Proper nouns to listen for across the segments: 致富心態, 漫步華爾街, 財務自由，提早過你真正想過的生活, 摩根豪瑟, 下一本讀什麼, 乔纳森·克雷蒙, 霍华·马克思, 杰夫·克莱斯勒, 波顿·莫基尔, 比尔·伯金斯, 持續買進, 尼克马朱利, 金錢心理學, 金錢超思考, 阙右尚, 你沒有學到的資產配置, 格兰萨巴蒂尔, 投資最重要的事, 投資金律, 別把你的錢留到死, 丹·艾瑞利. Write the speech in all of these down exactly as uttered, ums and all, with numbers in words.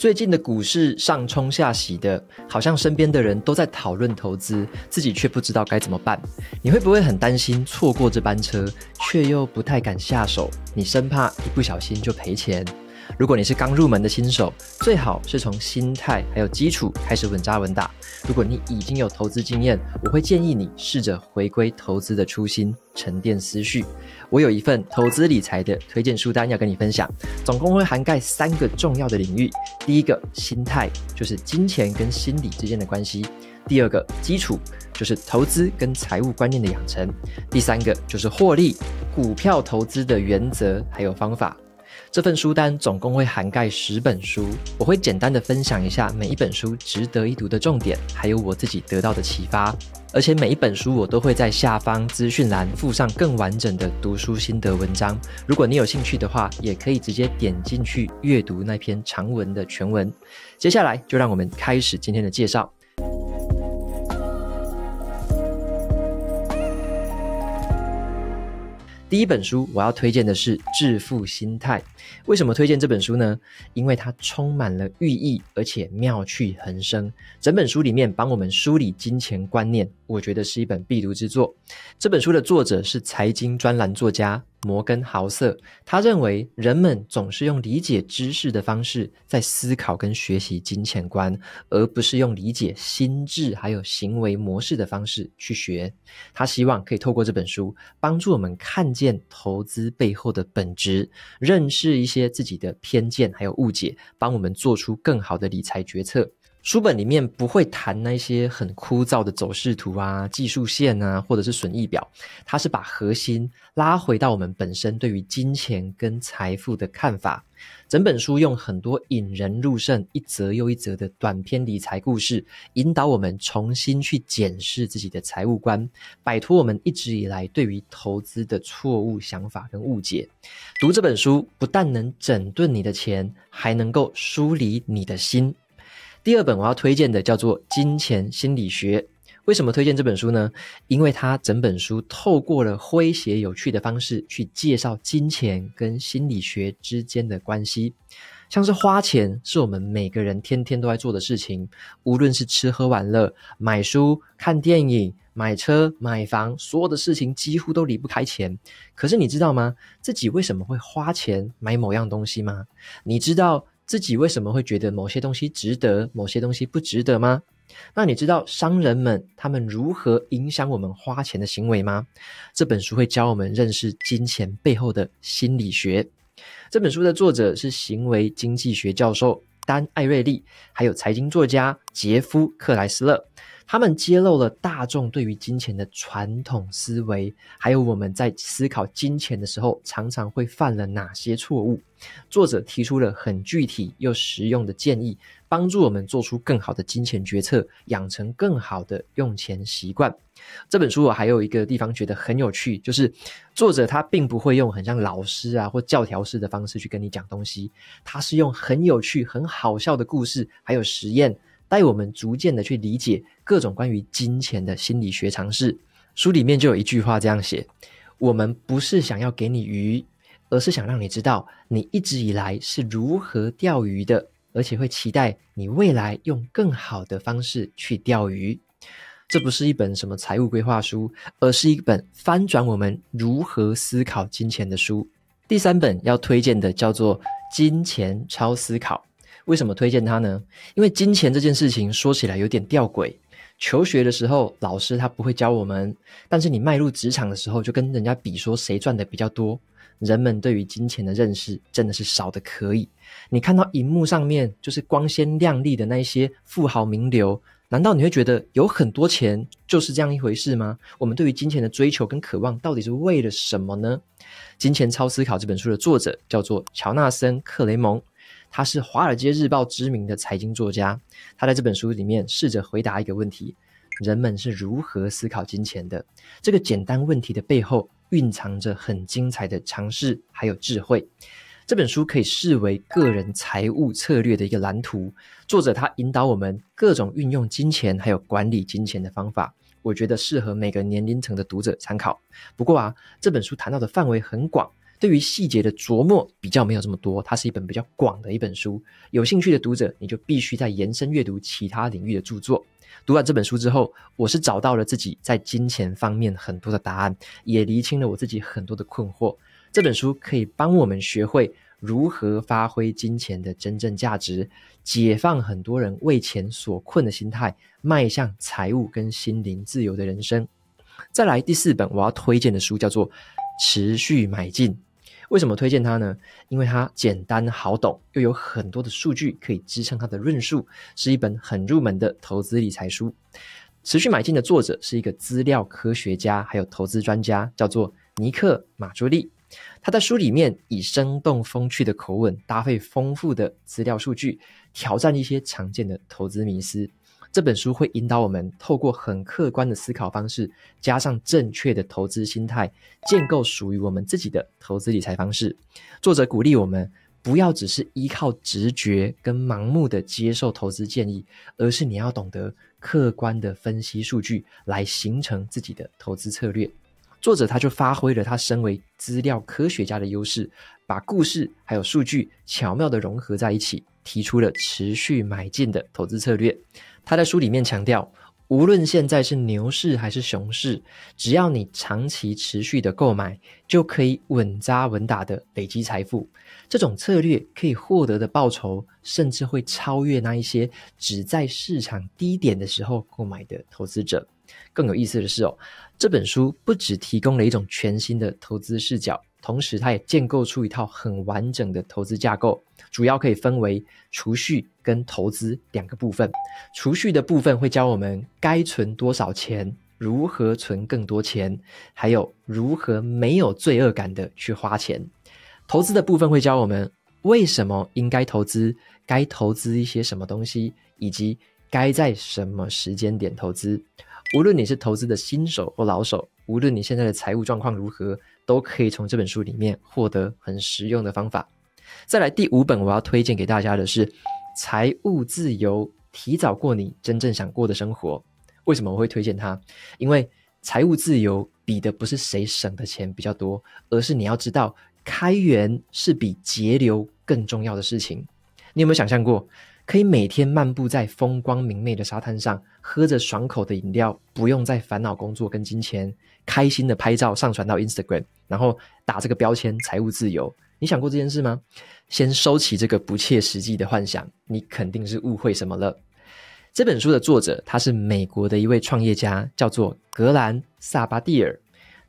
最近的股市上冲下洗的，好像身边的人都在讨论投资，自己却不知道该怎么办。你会不会很担心错过这班车，却又不太敢下手？你生怕一不小心就赔钱。如果你是刚入门的新手，最好是从心态还有基础开始稳扎稳打。如果你已经有投资经验，我会建议你试着回归投资的初心，沉淀思绪。我有一份投资理财的推荐书单要跟你分享，总共会涵盖三个重要的领域。第一个，心态，就是金钱跟心理之间的关系；第二个，基础，就是投资跟财务观念的养成；第三个，就是获利，股票投资的原则还有方法。这份书单总共会涵盖十本书，我会简单的分享一下每一本书值得一读的重点，还有我自己得到的启发。而且每一本书我都会在下方资讯栏附上更完整的读书心得文章，如果你有兴趣的话，也可以直接点进去阅读那篇长文的全文。接下来就让我们开始今天的介绍。第一本书我要推荐的是《致富心态》。为什么推荐这本书呢？因为它充满了寓意，而且妙趣横生。整本书里面帮我们梳理金钱观念，我觉得是一本必读之作。这本书的作者是财经专栏作家摩根豪瑟，他认为人们总是用理解知识的方式在思考跟学习金钱观，而不是用理解心智还有行为模式的方式去学。他希望可以透过这本书帮助我们看见投资背后的本质，认识一些自己的偏见还有误解，帮我们做出更好的理财决策。书本里面不会谈那些很枯燥的走势图啊、技术线啊，或者是损益表，它是把核心拉回到我们本身对于金钱跟财富的看法。整本书用很多引人入胜、一则又一则的短篇理财故事，引导我们重新去检视自己的财务观，摆脱我们一直以来对于投资的错误想法跟误解。读这本书不但能整顿你的钱，还能够梳理你的心。第二本我要推荐的叫做《金钱心理学》。为什么推荐这本书呢？因为它整本书透过了诙谐有趣的方式去介绍金钱跟心理学之间的关系。像是花钱是我们每个人天天都在做的事情，无论是吃喝玩乐、买书、看电影、买车、买房，所有的事情几乎都离不开钱。可是你知道吗？自己为什么会花钱买某样东西吗？你知道自己为什么会觉得某些东西值得，某些东西不值得吗？那你知道商人们他们如何影响我们花钱的行为吗？这本书会教我们认识金钱背后的心理学。这本书的作者是行为经济学教授丹·艾瑞利，还有财经作家杰夫·克莱斯勒。他们揭露了大众对于金钱的传统思维，还有我们在思考金钱的时候常常会犯了哪些错误。作者提出了很具体又实用的建议，帮助我们做出更好的金钱决策，养成更好的用钱习惯。这本书我还有一个地方觉得很有趣，就是作者他并不会用很像老师啊或教条式的方式去跟你讲东西，他是用很有趣、很好笑的故事还有实验，带我们逐渐的去理解各种关于金钱的心理学常识。书里面就有一句话这样写：我们不是想要给你鱼，而是想让你知道你一直以来是如何钓鱼的，而且会期待你未来用更好的方式去钓鱼。这不是一本什么财务规划书，而是一本翻转我们如何思考金钱的书。第三本要推荐的叫做《金钱超思考》。为什么推荐它呢？因为金钱这件事情说起来有点吊诡。求学的时候，老师他不会教我们，但是你迈入职场的时候，就跟人家比说谁赚的比较多。人们对于金钱的认识真的是少得可以。你看到荧幕上面就是光鲜亮丽的那些富豪名流，难道你会觉得有很多钱就是这样一回事吗？我们对于金钱的追求跟渴望到底是为了什么呢？《金钱超思考》这本书的作者叫做乔纳森·克雷蒙，他是《华尔街日报》知名的财经作家。他在这本书里面试着回答一个问题：人们是如何思考金钱的？这个简单问题的背后蕴藏着很精彩的尝试还有智慧。这本书可以视为个人财务策略的一个蓝图，作者他引导我们各种运用金钱还有管理金钱的方法，我觉得适合每个年龄层的读者参考。不过啊，这本书谈到的范围很广，对于细节的琢磨比较没有这么多，它是一本比较广的一本书。有兴趣的读者，你就必须再延伸阅读其他领域的著作。读完这本书之后，我是找到了自己在金钱方面很多的答案，也厘清了我自己很多的困惑。这本书可以帮我们学会如何发挥金钱的真正价值，解放很多人为钱所困的心态，迈向财务跟心灵自由的人生。再来第四本我要推荐的书叫做《持续买进》。为什么推荐它呢？因为它简单好懂，又有很多的数据可以支撑它的论述，是一本很入门的投资理财书。持续买进的作者是一个资料科学家还有投资专家，叫做尼克马朱利。他在书里面以生动风趣的口吻，搭配丰富的资料数据，挑战一些常见的投资迷思。这本书会引导我们透过很客观的思考方式，加上正确的投资心态，建构属于我们自己的投资理财方式。作者鼓励我们不要只是依靠直觉跟盲目的接受投资建议，而是你要懂得客观的分析数据，来形成自己的投资策略。作者他就发挥了他身为资料科学家的优势，把故事还有数据巧妙的融合在一起，提出了持续买进的投资策略。他在书里面强调，无论现在是牛市还是熊市，只要你长期持续的购买，就可以稳扎稳打的累积财富。这种策略可以获得的报酬，甚至会超越那一些只在市场低点的时候购买的投资者。更有意思的是哦，这本书不只提供了一种全新的投资视角，同时它也建构出一套很完整的投资架构，主要可以分为储蓄跟投资两个部分。储蓄的部分会教我们该存多少钱，如何存更多钱，还有如何没有罪恶感的去花钱。投资的部分会教我们为什么应该投资，该投资一些什么东西，以及该在什么时间点投资。无论你是投资的新手或老手，无论你现在的财务状况如何，都可以从这本书里面获得很实用的方法。再来第五本我要推荐给大家的是《财务自由：提早过你真正想过的生活》。为什么我会推荐它？因为财务自由比的不是谁省的钱比较多，而是你要知道开源是比节流更重要的事情。你有没有想象过，可以每天漫步在风光明媚的沙滩上，喝着爽口的饮料，不用再烦恼工作跟金钱，开心的拍照上传到 Instagram， 然后打这个标签财务自由？你想过这件事吗？先收起这个不切实际的幻想，你肯定是误会什么了。这本书的作者他是美国的一位创业家，叫做格兰萨巴蒂尔。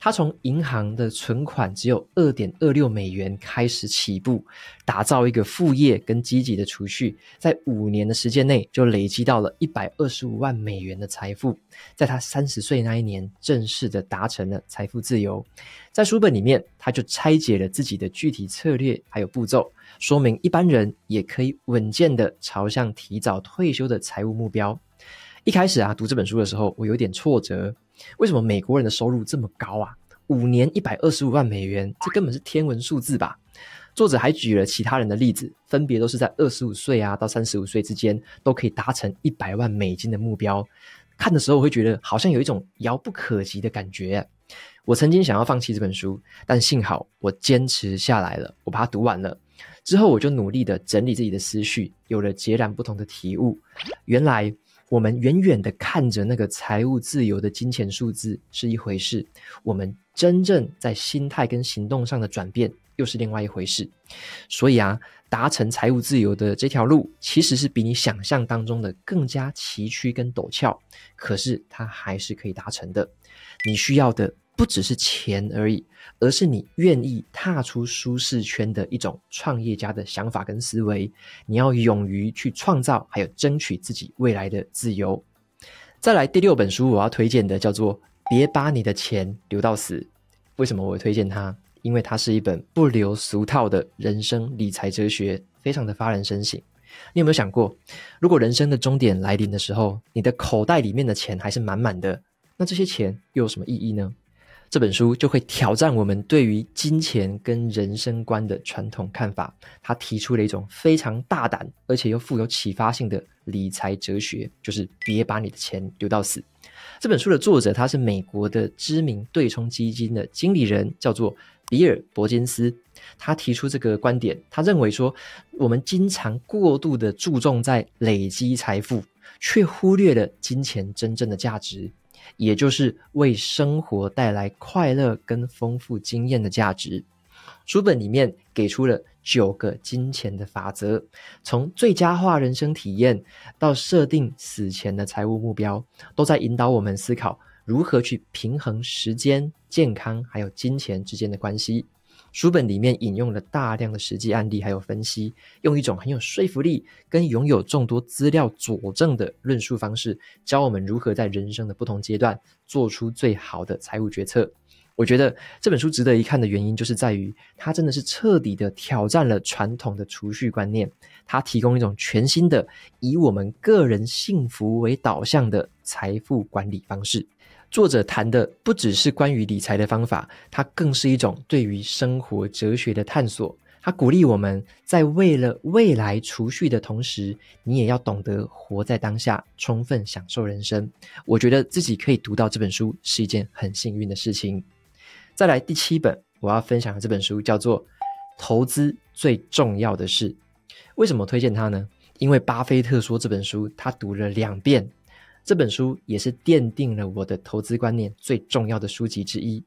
他从银行的存款只有 二点二六美元开始起步，打造一个副业跟积极的储蓄，在五年的时间内就累积到了一百二十五万美元的财富。在他三十岁那一年，正式的达成了财富自由。在书本里面，他就拆解了自己的具体策略还有步骤，说明一般人也可以稳健的朝向提早退休的财务目标。一开始啊，读这本书的时候，我有点挫折。为什么美国人的收入这么高啊？五年一百二十五万美元，这根本是天文数字吧？作者还举了其他人的例子，分别都是在二十五岁啊到三十五岁之间，都可以达成一百万美金的目标。看的时候我会觉得好像有一种遥不可及的感觉。我曾经想要放弃这本书，但幸好我坚持下来了，我把它读完了。之后我就努力的整理自己的思绪，有了截然不同的体悟。原来我们远远的看着那个财务自由的金钱数字是一回事，我们真正在心态跟行动上的转变又是另外一回事。所以啊，达成财务自由的这条路其实是比你想象当中的更加崎岖跟陡峭，可是它还是可以达成的。你需要的不只是钱而已，而是你愿意踏出舒适圈的一种创业家的想法跟思维。你要勇于去创造，还有争取自己未来的自由。再来第六本书我要推荐的叫做《别把你的钱留到死》。为什么我推荐它？因为它是一本不留俗套的人生理财哲学，非常的发人深省。你有没有想过，如果人生的终点来临的时候，你的口袋里面的钱还是满满的，那这些钱又有什么意义呢？这本书就会挑战我们对于金钱跟人生观的传统看法，它提出了一种非常大胆而且又富有启发性的理财哲学，就是别把你的钱留到死。这本书的作者他是美国的知名对冲基金的经理人，叫做比尔·伯金斯他提出这个观点，他认为说我们经常过度的注重在累积财富，却忽略了金钱真正的价值，也就是为生活带来快乐跟丰富经验的价值。书本里面给出了九个金钱的法则，从最佳化人生体验到设定死前的财务目标，都在引导我们思考如何去平衡时间、健康还有金钱之间的关系。书本里面引用了大量的实际案例还有分析，用一种很有说服力跟拥有众多资料佐证的论述方式，教我们如何在人生的不同阶段做出最好的财务决策。我觉得这本书值得一看的原因就是在于它真的是彻底的挑战了传统的储蓄观念，它提供一种全新的以我们个人幸福为导向的财富管理方式。作者谈的不只是关于理财的方法，它更是一种对于生活哲学的探索。它鼓励我们在为了未来储蓄的同时，你也要懂得活在当下，充分享受人生。我觉得自己可以读到这本书是一件很幸运的事情。再来第七本我要分享的这本书叫做《投资最重要的事》。为什么推荐它呢？因为巴菲特说这本书他读了两遍，这本书也是奠定了我的投资观念最重要的书籍之一。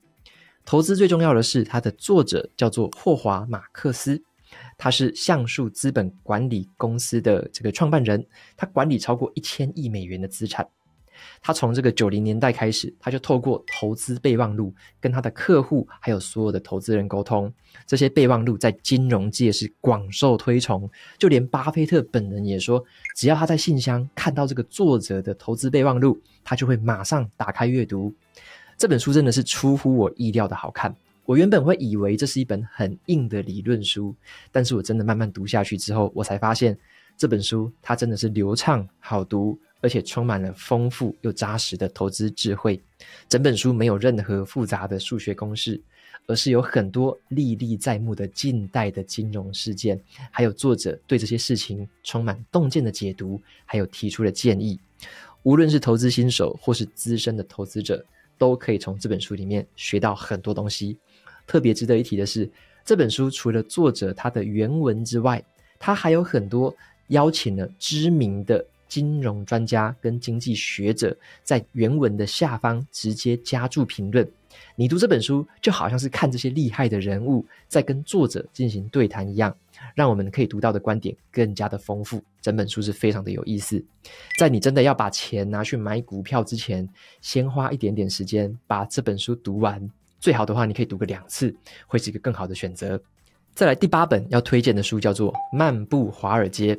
投资最重要的是它的作者叫做霍华·马克思，他是橡树资本管理公司的这个创办人，他管理超过一千亿美元的资产。他从这个九零年代开始，他就透过投资备忘录跟他的客户还有所有的投资人沟通，这些备忘录在金融界是广受推崇，就连巴菲特本人也说，只要他在信箱看到这个作者的投资备忘录，他就会马上打开阅读。这本书真的是出乎我意料的好看，我原本会以为这是一本很硬的理论书，但是我真的慢慢读下去之后，我才发现这本书它真的是流畅好读，而且充满了丰富又扎实的投资智慧。整本书没有任何复杂的数学公式，而是有很多历历在目的近代的金融事件，还有作者对这些事情充满洞见的解读，还有提出的建议。无论是投资新手或是资深的投资者，都可以从这本书里面学到很多东西。特别值得一提的是，这本书除了作者他的原文之外，他还有很多邀请了知名的金融专家跟经济学者在原文的下方直接加注评论。你读这本书就好像是看这些厉害的人物在跟作者进行对谈一样，让我们可以读到的观点更加的丰富。整本书是非常的有意思，在你真的要把钱拿去买股票之前，先花一点点时间把这本书读完，最好的话你可以读个两次，会是一个更好的选择。再来第八本要推荐的书叫做《漫步华尔街》。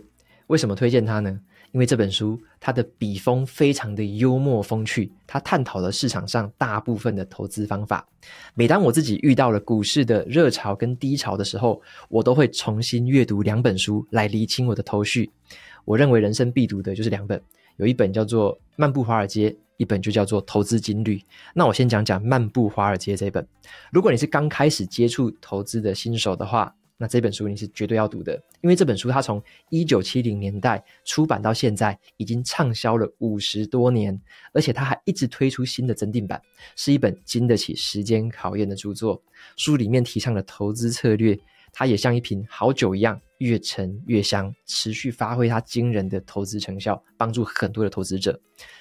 为什么推荐它呢？因为这本书它的笔锋非常的幽默风趣，它探讨了市场上大部分的投资方法。每当我自己遇到了股市的热潮跟低潮的时候，我都会重新阅读两本书来厘清我的头绪。我认为人生必读的就是两本，有一本叫做《漫步华尔街》，一本就叫做《投资金律》。那我先讲讲《漫步华尔街》这本。如果你是刚开始接触投资的新手的话，那这本书你是绝对要读的，因为这本书它从一九七零年代出版到现在已经畅销了五十多年，而且它还一直推出新的增订版，是一本经得起时间考验的著作。书里面提倡的投资策略，它也像一瓶好酒一样，越陈越香，持续发挥它惊人的投资成效，帮助很多的投资者。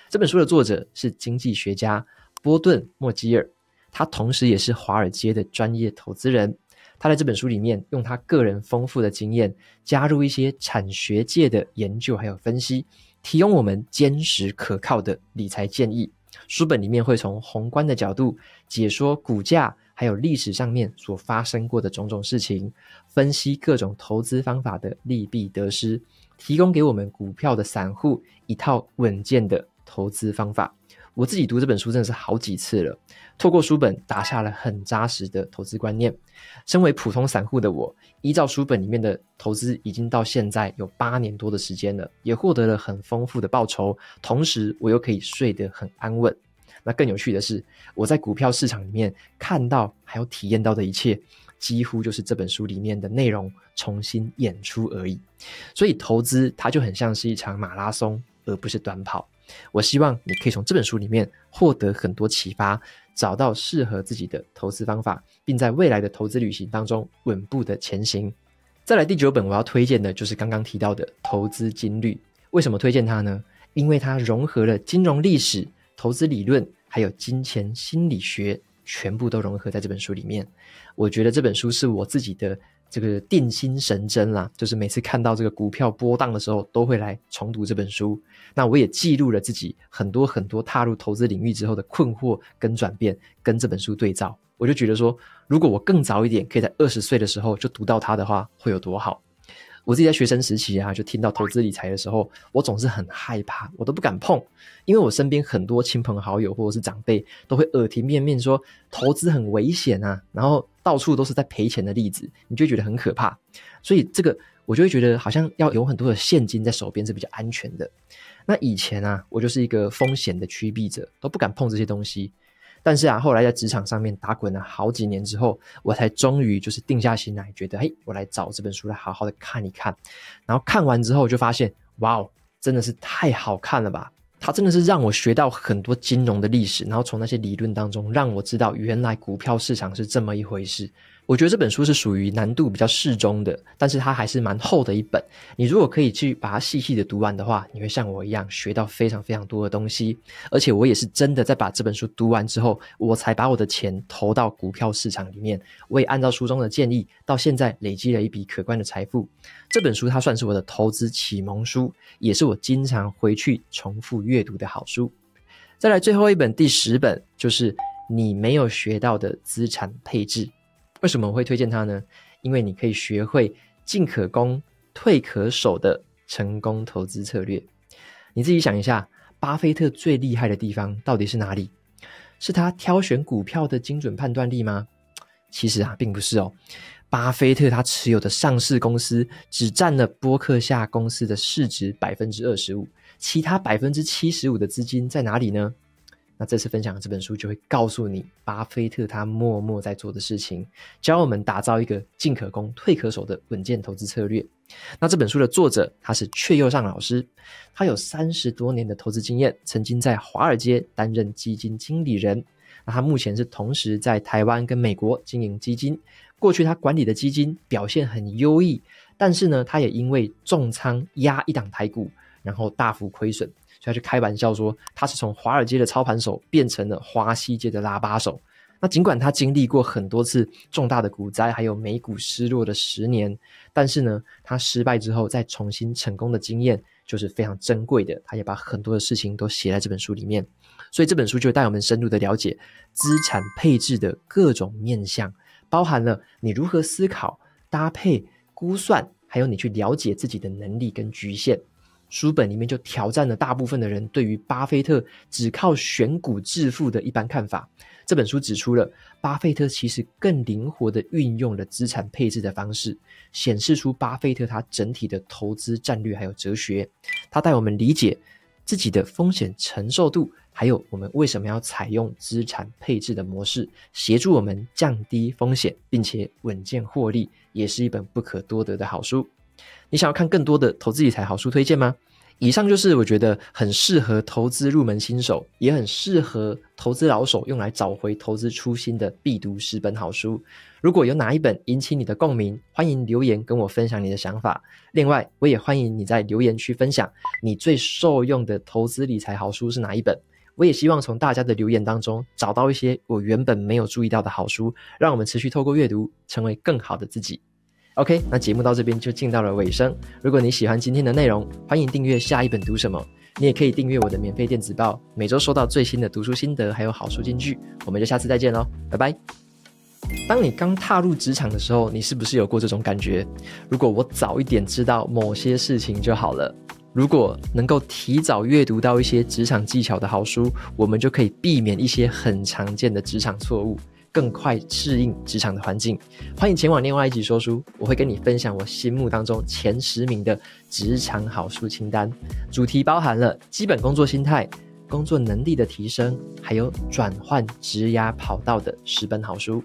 这本书的作者是经济学家波顿·莫基尔，他同时也是华尔街的专业投资人。他在这本书里面用他个人丰富的经验，加入一些产学界的研究还有分析，提供我们坚实可靠的理财建议。书本里面会从宏观的角度解说股价还有历史上面所发生过的种种事情，分析各种投资方法的利弊得失，提供给我们股票的散户一套稳健的投资方法。我自己读这本书真的是好几次了，透过书本打下了很扎实的投资观念。身为普通散户的我，依照书本里面的投资已经到现在有八年多的时间了，也获得了很丰富的报酬，同时我又可以睡得很安稳。那更有趣的是，我在股票市场里面看到还有体验到的一切，几乎就是这本书里面的内容重新演出而已。所以投资它就很像是一场马拉松，而不是短跑。我希望你可以从这本书里面获得很多启发，找到适合自己的投资方法，并在未来的投资旅行当中稳步的前行。再来第九本我要推荐的就是刚刚提到的《投资金律》。为什么推荐它呢？因为它融合了金融历史、投资理论还有金钱心理学，全部都融合在这本书里面。我觉得这本书是我自己的这个定心神针啦，就是每次看到这个股票波荡的时候都会来重读这本书。那我也记录了自己很多很多踏入投资领域之后的困惑跟转变，跟这本书对照，我就觉得说如果我更早一点可以在二十岁的时候就读到它的话会有多好。我自己在学生时期啊，就听到投资理财的时候我总是很害怕，我都不敢碰，因为我身边很多亲朋好友或者是长辈都会耳提面命说投资很危险啊，然后到处都是在赔钱的例子，你就会觉得很可怕。所以这个我就会觉得好像要有很多的现金在手边是比较安全的。那以前啊，我就是一个风险的趋避者，都不敢碰这些东西。但是啊，后来在职场上面打滚了好几年之后，我才终于就是定下心来，觉得嘿，我来找这本书来好好的看一看。然后看完之后就发现，哇哦，真的是太好看了吧！它真的是让我学到很多金融的历史，然后从那些理论当中让我知道原来股票市场是这么一回事。我觉得这本书是属于难度比较适中的，但是它还是蛮厚的一本。你如果可以去把它细细的读完的话，你会像我一样学到非常非常多的东西。而且我也是真的在把这本书读完之后，我才把我的钱投到股票市场里面。我也按照书中的建议，到现在累积了一笔可观的财富。这本书它算是我的投资启蒙书，也是我经常回去重复阅读的好书。再来最后一本，第十本，就是你没有学到的资产配置。为什么我会推荐它呢？因为你可以学会进可攻、退可守的成功投资策略。你自己想一下，巴菲特最厉害的地方到底是哪里？是他挑选股票的精准判断力吗？其实啊，并不是哦。巴菲特他持有的上市公司只占了波克夏公司的市值 百分之二十五， 其他 百分之七十五 的资金在哪里呢？那这次分享的这本书就会告诉你巴菲特他默默在做的事情，教我们打造一个进可攻退可守的稳健投资策略。那这本书的作者他是阙右尚老师，他有三十多年的投资经验，曾经在华尔街担任基金经理人。那他目前是同时在台湾跟美国经营基金，过去他管理的基金表现很优异，但是呢他也因为重仓压一档台股然后大幅亏损，所以他就开玩笑说他是从华尔街的操盘手变成了华西街的拉巴手。那尽管他经历过很多次重大的股灾还有美股失落的十年，但是呢他失败之后再重新成功的经验就是非常珍贵的，他也把很多的事情都写在这本书里面。所以这本书就带我们深入的了解资产配置的各种面向，包含了你如何思考、搭配、估算，还有你去了解自己的能力跟局限。书本里面就挑战了大部分的人对于巴菲特只靠选股致富的一般看法。这本书指出了巴菲特其实更灵活地运用了资产配置的方式，显示出巴菲特他整体的投资战略还有哲学。他带我们理解自己的风险承受度，还有我们为什么要采用资产配置的模式，协助我们降低风险并且稳健获利，也是一本不可多得的好书。你想要看更多的投资理财好书推荐吗？以上就是我觉得很适合投资入门新手，也很适合投资老手用来找回投资初心的必读十本好书。如果有哪一本引起你的共鸣，欢迎留言跟我分享你的想法。另外，我也欢迎你在留言区分享你最受用的投资理财好书是哪一本。我也希望从大家的留言当中找到一些我原本没有注意到的好书，让我们持续透过阅读成为更好的自己。OK， 那节目到这边就进到了尾声。如果你喜欢今天的内容，欢迎订阅下一本读什么。你也可以订阅我的免费电子报，每周收到最新的读书心得还有好书金句。我们就下次再见咯，拜拜。当你刚踏入职场的时候，你是不是有过这种感觉？如果我早一点知道某些事情就好了，如果能够提早阅读到一些职场技巧的好书，我们就可以避免一些很常见的职场错误，更快适应职场的环境。欢迎前往另外一集说书，我会跟你分享我心目当中前十名的职场好书清单，主题包含了基本工作心态、工作能力的提升，还有转换职涯跑道的十本好书。